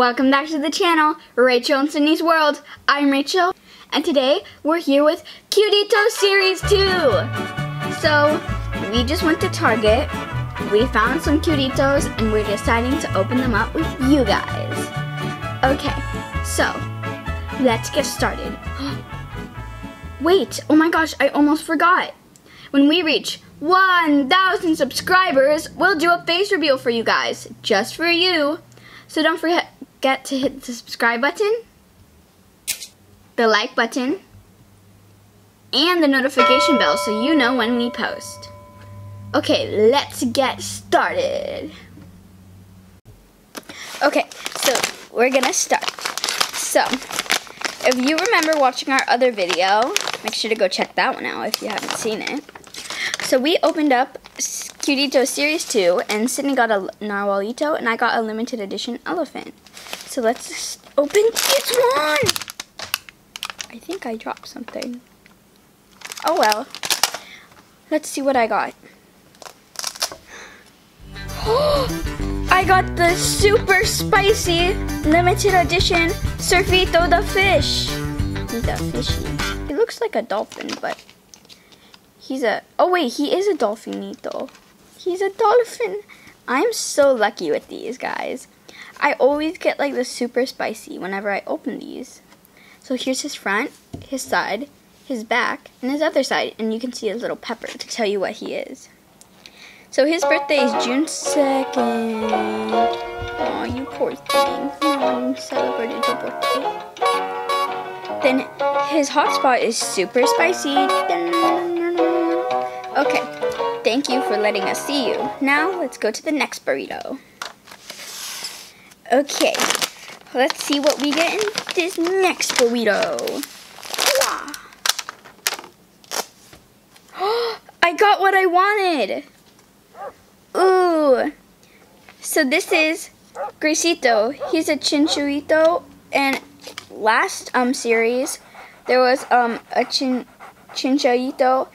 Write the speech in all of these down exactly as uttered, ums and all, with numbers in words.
Welcome back to the channel, Rachel and Sydney's World. I'm Rachel, and today we're here with Cutetitos Series two. So, we just went to Target, we found some Cutetitos, and we're deciding to open them up with you guys. Okay, so, let's get started. Wait, oh my gosh, I almost forgot. When we reach one thousand subscribers, we'll do a face reveal for you guys, just for you. So don't forget Get to hit the subscribe button, the like button, and the notification bell so you know when we post. Okay, let's get started. Okay, so we're gonna start. So, if you remember watching our other video, make sure to go check that one out if you haven't seen it. So we opened up Cutetitos Series two, and Sydney got a narwhalito, and I got a limited edition elephant. So let's open this one! I think I dropped something. Oh well. Let's see what I got. I got the super spicy limited edition Surfito the fish. He's a fishy. He looks like a dolphin, but he's a... Oh wait, he is a dolphinito. He's a dolphin. I'm so lucky with these guys. I always get like the super spicy whenever I open these. So here's his front, his side, his back, and his other side. And you can see his little pepper to tell you what he is. So his birthday is June second. Aw, you poor thing. No one celebrated your birthday. Then his hotspot is super spicy. Okay, thank you for letting us see you. Now let's go to the next burrito. Okay, let's see what we get in this next burrito. Wow. I got what I wanted. Ooh. So this is Grisito. He's a chinchuito, and last um series there was um a chin chinchayito,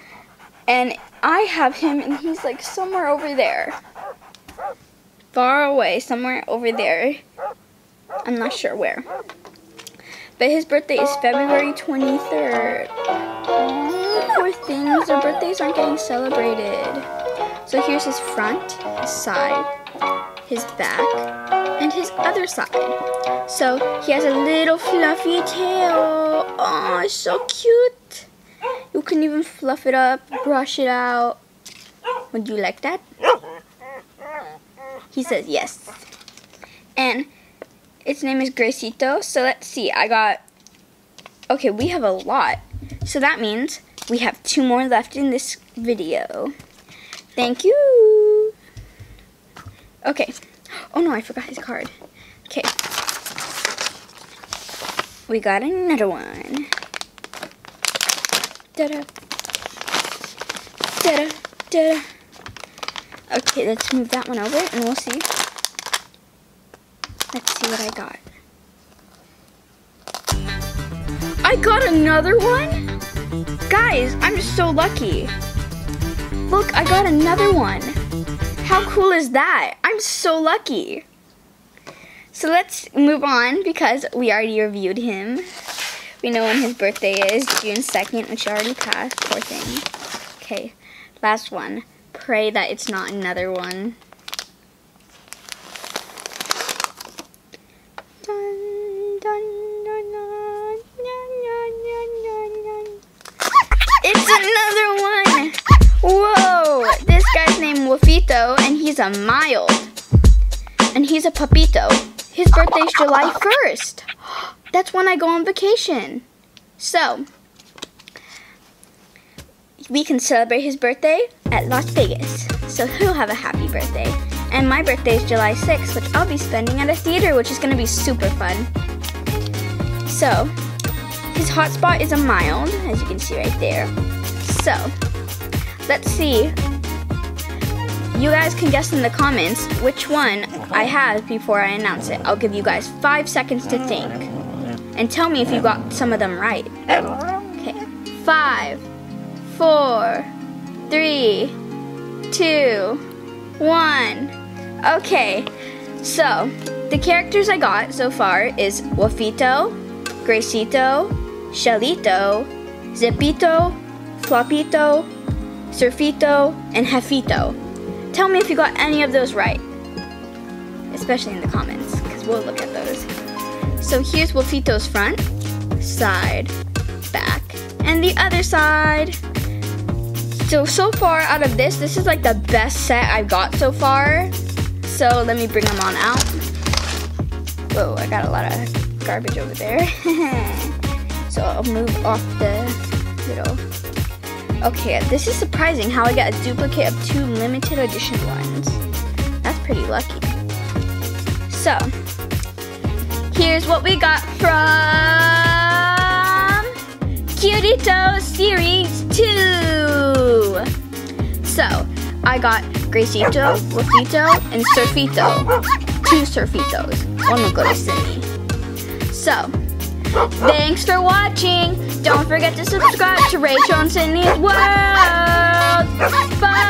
and I have him, and he's like somewhere over there. Far away, somewhere over there. I'm not sure where. But his birthday is February twenty-third. Oh, poor things, their birthdays aren't getting celebrated. So here's his front, his side, his back, and his other side. So he has a little fluffy tail. Oh, it's so cute. You can even fluff it up, brush it out. Would you like that? He says yes. And its name is Grisito. So let's see. I got... Okay, we have a lot. So that means we have two more left in this video. Thank you. Okay. Oh no, I forgot his card. Okay. We got another one. Da-da. Da-da. Da-da. Okay, let's move that one over and we'll see. Let's see what I got. I got another one? Guys, I'm just so lucky. Look, I got another one. How cool is that? I'm so lucky. So let's move on because we already reviewed him. We know when his birthday is, June second, which already passed, poor thing. Okay, last one. Pray that it's not another one. Dun, dun, dun, dun, dun, dun, dun, dun. It's another one! Whoa! This guy's named Wolfito, and he's a mild. And he's a pupito. His birthday's July first. That's when I go on vacation. So, we can celebrate his birthday at Las Vegas, so he'll have a happy birthday. And my birthday is July sixth, which I'll be spending at a theater, which is gonna be super fun. So, his hotspot is a mild, as you can see right there. So, let's see. You guys can guess in the comments which one I have before I announce it. I'll give you guys five seconds to think, and tell me if you got some of them right. Okay, five, four, three, two, one. Okay, so The characters I got so far is Wolfito, Grisito, Shalito, Zepito, Flopito, Surfito, and Hefito. Tell me if you got any of those right, especially in the comments, because we'll look at those. So here's Wolfito's front, side, back, and the other side. So, so far out of this, this is like the best set I've got so far. So let me bring them on out. Whoa, I got a lot of garbage over there. So I'll move off the little. Okay, this is surprising how I got a duplicate of two limited edition ones. That's pretty lucky. So, here's what we got from Cutetitos Series two. So, I got Grisito, Rufito, and Surfito. Two Surfitos. One will go to Sydney. So, thanks for watching. Don't forget to subscribe to Rachel and Sydney's World. Bye.